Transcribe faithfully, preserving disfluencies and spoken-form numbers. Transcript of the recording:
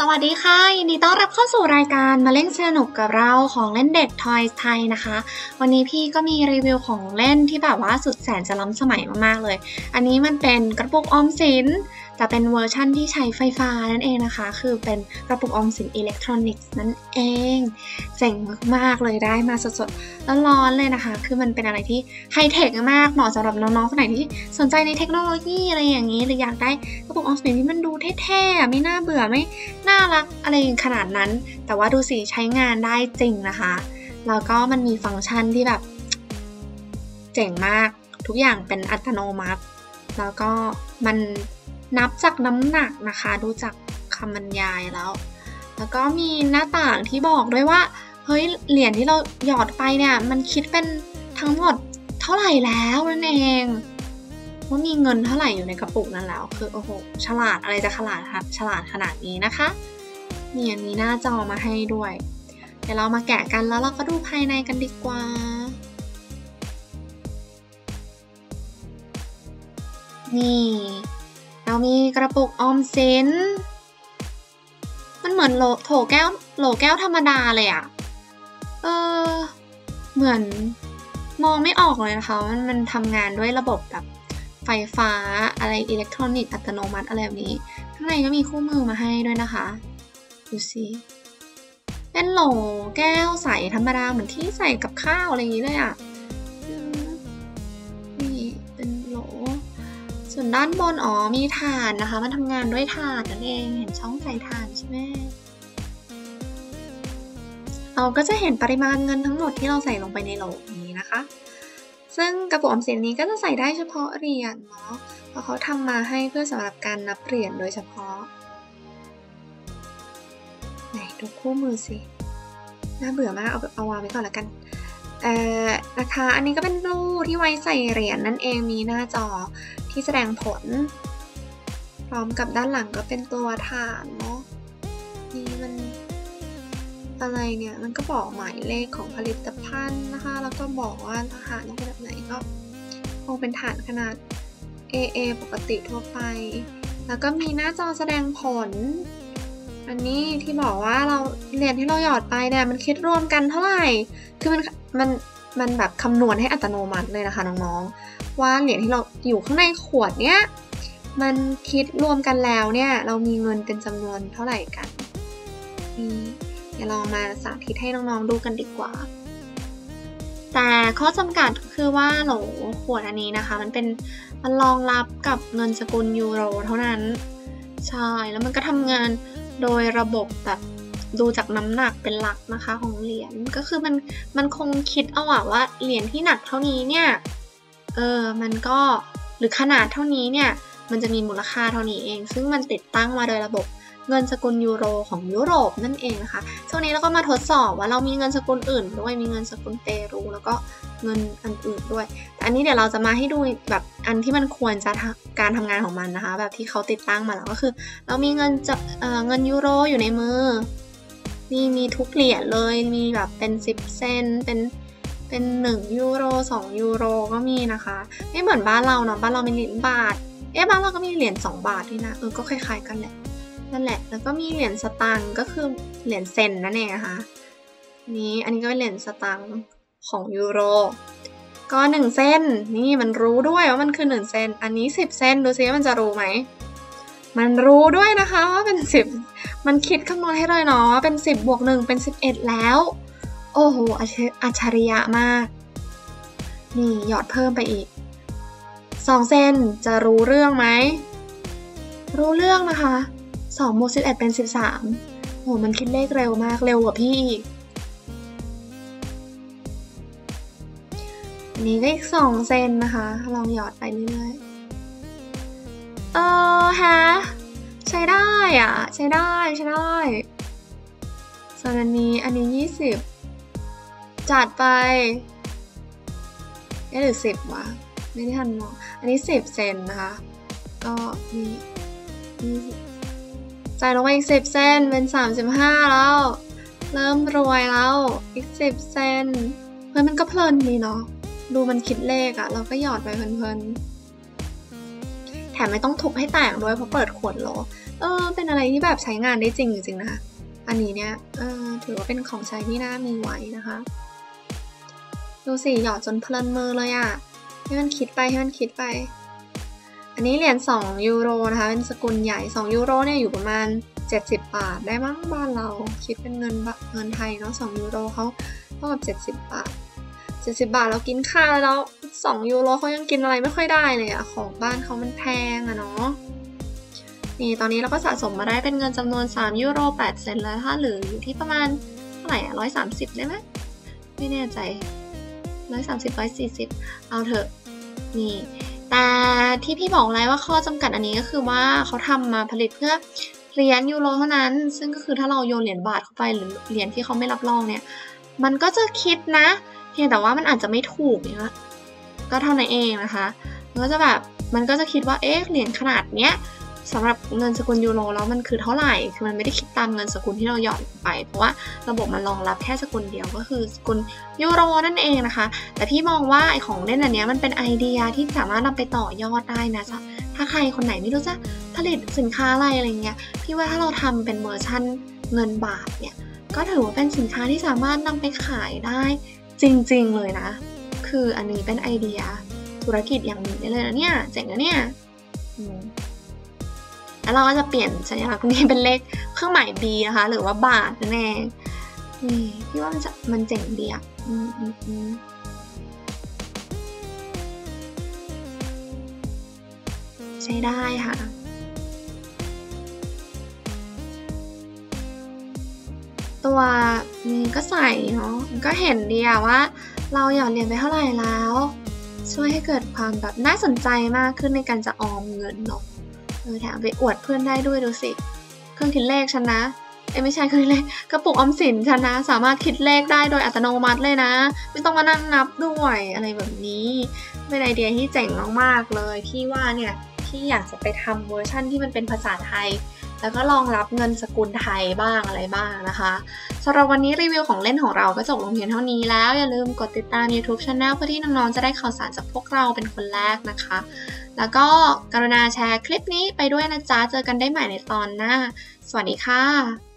สวัสดีค่ะยินดีต้อนรับเข้าสู่รายการมาเล่นสนุกกับเราของเล่นเด็ก Toys ไทยนะคะวันนี้พี่ก็มีรีวิวของเล่นที่แบบว่าสุดแสนจะล้ำสมัยมากๆเลยอันนี้มันเป็นกระปุกออมสินแต่เป็นเวอร์ชั่นที่ใช้ไฟฟ้านั่นเองนะคะคือเป็นกระปุกออมสินอิเล็กทรอนิกส์นั่นเองเจ๋งมากๆเลยได้มาสดๆร้อนๆเลยนะคะคือมันเป็นอะไรที่ไฮเทคมากเหมาะสำหรับน้องๆคนไหนที่สนใจในเทคโนโลยีอะไรอย่างนี้หรืออยากได้กระปุกออมสินที่มันดูเท่ๆไม่น่าเบื่อไม่น่ารักอะไรขนาดนั้นแต่ว่าดูสิใช้งานได้จริงนะคะแล้วก็มันมีฟังก์ชันที่แบบเจ๋งมากทุกอย่างเป็นอัตโนมัติแล้วก็มันนับจากน้ำหนักนะคะดูจากคำบรรยายแล้วแล้วก็มีหน้าต่างที่บอกด้วยว่าเฮ้ยเหรียญที่เราหยอดไปเนี่ยมันคิดเป็นทั้งหมดเท่าไหร่แล้วนั่นเองว่ามีเงินเท่าไหร่อยู่ในกระปุกนั้นแล้วคือโอ้โหฉลาดอะไรจะฉลาดครับฉลาดขนาดนี้นะคะนี่มีหน้าจอมาให้ด้วยเดี๋ยวเรามาแกะกันแล้วเราก็ดูภายในกันดีกว่านี่เรามีกระปุกออมสินมันเหมือนโหลโถแก้วโหลแก้วธรรมดาเลยอะเออเหมือนมองไม่ออกเลยนะคะมันมันทำงานด้วยระบบแบบไฟฟ้าอะไรอิเล็กทรอนิกส์อัตโนมัติอะไรแบบนี้ข้างในก็มีคู่มือมาให้ด้วยนะคะดูสิเป็นโหลแก้วใสธรรมดาเหมือนที่ใส่กับข้าวอะไรอย่างนี้เลยอ่ะนี่เป็นโหลส่วนด้านบนอ๋อมีถ่านนะคะมันทำงานด้วยถ่านนั่นเองเห็นช่องใส่ถ่านใช่ไหมเราก็จะเห็นปริมาณเงินทั้งหมดที่เราใส่ลงไปในโหลนี้นะคะซึ่งกระปุกออมสินนี้ก็จะใส่ได้เฉพาะเหรียญเนาะเพราะเขาทำมาให้เพื่อสำหรับการนับเหรียญโดยเฉพาะไหนดูคู่มือสิน่าเบื่อมากเอาเอาวางไว้ก่อนละกันเอ่อนะคะอันนี้ก็เป็นรูที่ไว้ใส่เหรียญ น, นั่นเองมีหน้าจอที่แสดงผลพร้อมกับด้านหลังก็เป็นตัวฐานเนาะนี่มันอะไรเนี่ยมันก็บอกหมายเลขของผลิตภัณฑ์นะคะแล้วก็บอกว่าฐานเป็นแบบไหนก็คงเป็นฐานขนาด เอ เอ ปกติทั่วไปแล้วก็มีหน้าจอแสดงผลอันนี้ที่บอกว่าเราเหรียญที่เราหยอดไปเนี่ยมันคิดรวมกันเท่าไหร่คือมันมันมันแบบคำนวณให้อัตโนมัติเลยนะคะน้องๆว่าเหรียญที่เราอยู่ข้างในขวดเนี้ยมันคิดรวมกันแล้วเนี่ยเรามีเงินเป็นจำนวนเท่าไหร่กันนี่เดี๋ยวลองมาสาธิตให้น้องๆดูกันดีกว่าแต่ข้อจำกัดคือว่าโหลขวดอันนี้นะคะมันเป็นมันรองรับกับเงินสกุลยูโรเท่านั้นใช่แล้วมันก็ทำงานโดยระบบแบบดูจากน้ำหนักเป็นหลักนะคะของเหรียญก็คือมันมันคงคิดเอาว่าเหรียญที่หนักเท่านี้เนี่ยเออมันก็หรือขนาดเท่านี้เนี่ยมันจะมีมูลค่าเท่านี้เองซึ่งมันติดตั้งมาโดยระบบเงินสกุลยูโรของยุโรปนั่นเองนะคะช่วงนี้เราก็มาทดสอบว่าเรามีเงินสกุลอื่นด้วยมีเงินสกุลเปรูแล้วก็เงินอันอื่นด้วยแต่อันนี้เดี๋ยวเราจะมาให้ดูแบบอันที่มันควรจะการทำงานของมันนะคะแบบที่เขาติดตั้งมาแล้วก็คือเรามีเงินจะเอ่อเงินยูโรอยู่ในมือนี่มีทุกเหรียญเลยมีแบบเป็นสิบเซนเป็นเป็นหนึ่งยูโรสองยูโรก็มีนะคะไม่เหมือนบ้านเราเนาะบ้านเรามีเหรียญบาทเอ๊ะบ้านเราก็มีเหรียญสองบาทด้วยนะเออก็คล้ายๆกันแหละนั่นแหละแล้วก็มีเหรียญสตางค์ก็คือเหรียญเซนนั่นเองนะคะนี่อันนี้ก็เป็นเหรียญสตางค์ของยูโรก็หนึ่งเซนนี่มันรู้ด้วยว่ามันคือหนึ่งเซนอันนี้สิบเซนดูซิมันจะรู้ไหมมันรู้ด้วยนะคะว่าเป็นสิบมันคิดคำนวณให้เลยเนาะว่าเป็นสิบบวกหนึ่งเป็นสิบเอ็ดแล้วโอ้โหอัจฉริยะมากนี่หยอดเพิ่มไปอีกสองเซนจะรู้เรื่องไหมรู้เรื่องนะคะสองบวกสิบเอ็ดเป็นสิบสามโหมันคิดเลขเร็วมากเร็วกว่าพี่อีกอันนี้ก็อีกสองเซนนะคะลองหยอดไปเรื่อยๆเออฮะใช้ได้อ่ะใช้ได้ใช้ได้ส่วนอันนี้อันนี้ยี่สิบจัดไปเอ๊ะหรือสิบวะไม่ได้ทันมองอันนี้สิบเซนนะคะก็นี่ยี่สิบจ่ายลงไปอีกสิบเซนเป็นสามสิบห้าแล้วเริ่มรวยแล้วอีกสิบเซนเพื่อนมันก็เพลินดีเนาะดูมันคิดเลขอะเราก็หยอดไปเพลินๆแถมไม่ต้องทุบให้แตกด้วยเพราะเปิดขวดโหล เออเป็นอะไรที่แบบใช้งานได้จริงจริงนะคะอันนี้เนี่ยเออถือว่าเป็นของใช้ที่น่ามีไว้นะคะดูสิหยอดจนเพลินมือเลยอ่ะให้มันคิดไปให้มันคิดไปอันนี้เหรียญสองยูโรนะคะเป็นสกุลใหญ่สองยูโรเนี่ยอยู่ประมาณเจ็ดสิบบาทได้มั้งบ้านเราคิดเป็นเงินเงินไทยเนาะสองยูโรเขาเท่ากับเจ็ดสิบบาทเจ็ดสิบบาทเรากินข้าวแล้วสองยูโรเขายังกินอะไรไม่ค่อยได้เลยอ่ะของบ้านเขามันแพงอ่ะเนาะนี่ตอนนี้เราก็สะสมมาได้เป็นเงินจำนวนสามยูโรแปดเซนต์แล้วถ้าเหลืออยู่ที่ประมาณเท่าไหร่อ่ะหนึ่งร้อยสามสิบได้ไหมไม่แน่ใจหนึ่งร้อยสามสิบ หนึ่งร้อยสี่สิบเอาเถอะนี่แต่ที่พี่บอกแล้วว่าข้อจำกัดอันนี้ก็คือว่าเขาทำมาผลิตเพื่อเหรียญยูโรเท่านั้นซึ่งก็คือถ้าเราโยนเหรียญบาทเข้าไปหรือเหรียญที่เขาไม่รับรองเนี่ยมันก็จะคิดนะเพียงแต่ว่ามันอาจจะไม่ถูกนะก็เท่านั้นเองนะคะมันก็จะแบบมันก็จะคิดว่าเอ๊ะเหรียญขนาดเนี้ยสำหรับเงินสกุลยูโรแล้วมันคือเท่าไหร่คือมันไม่ได้คิดตามเงินสกุลที่เราหย่อนไปเพราะว่าระบบมันรองรับแค่สกุลเดียวก็คือสกุลยูโรนั่นเองนะคะแต่พี่มองว่าไอของเล่นอันนี้มันเป็นไอเดียที่สามารถนำไปต่อยอดได้นะจ๊ะถ้าใครคนไหนไม่รู้จะผลิตสินค้าอะไรอะไรเงี้ยพี่ว่าถ้าเราทำเป็นเวอร์ชั่นเงินบาทเนี่ยก็ถือว่าเป็นสินค้าที่สามารถนำไปขายได้จริงๆเลยนะคืออันนี้เป็นไอเดียธุรกิจอย่างหนึ่งได้เลยนะเนี่ยเจ๋งนะเนี่ยแล้วเราก็จะเปลี่ยนสัญลักษณ์นี้เป็นเลขเครื่องหมาย บี นะคะหรือว่าบาทนั่นเองนี่พี่ว่ามันจะมันเจ๋งดีอ่ะใช้ได้ค่ะตัวนี้ก็ใส่เนาะก็เห็นดีอะว่าเราหยอดเหรียญไปเท่าไหร่แล้วช่วยให้เกิดความแบบน่าสนใจมากขึ้นในการจะออมเงินเนาะแถมไปอวดเพื่อนได้ด้วยดูสิเครื่องคิดเลขฉันนะเอ้ไม่ใช่เครื่องคิดเลขกระปุกออมสินฉันนะสามารถคิดเลขได้โดยอัตโนมัติเลยนะไม่ต้องมานั่งนับด้วยอะไรแบบนี้เป็นไอเดียที่เจ๋งมากๆเลยพี่ว่าเนี่ยพี่อยากจะไปทำเวอร์ชั่นที่มันเป็นภาษาไทยแล้วก็รองรับเงินสกุลไทยบ้างอะไรบ้างนะคะสำหรับวันนี้รีวิวของเล่นของเราก็จบลงเพียงเท่านี้แล้วอย่าลืมกดติดตาม ยูทูบ Channel เพื่อที่น้องๆจะได้ข่าวสารจากพวกเราเป็นคนแรกนะคะแล้วก็กรุณาแชร์คลิปนี้ไปด้วยนะจ๊ะเจอกันได้ใหม่ในตอนหน้าสวัสดีค่ะ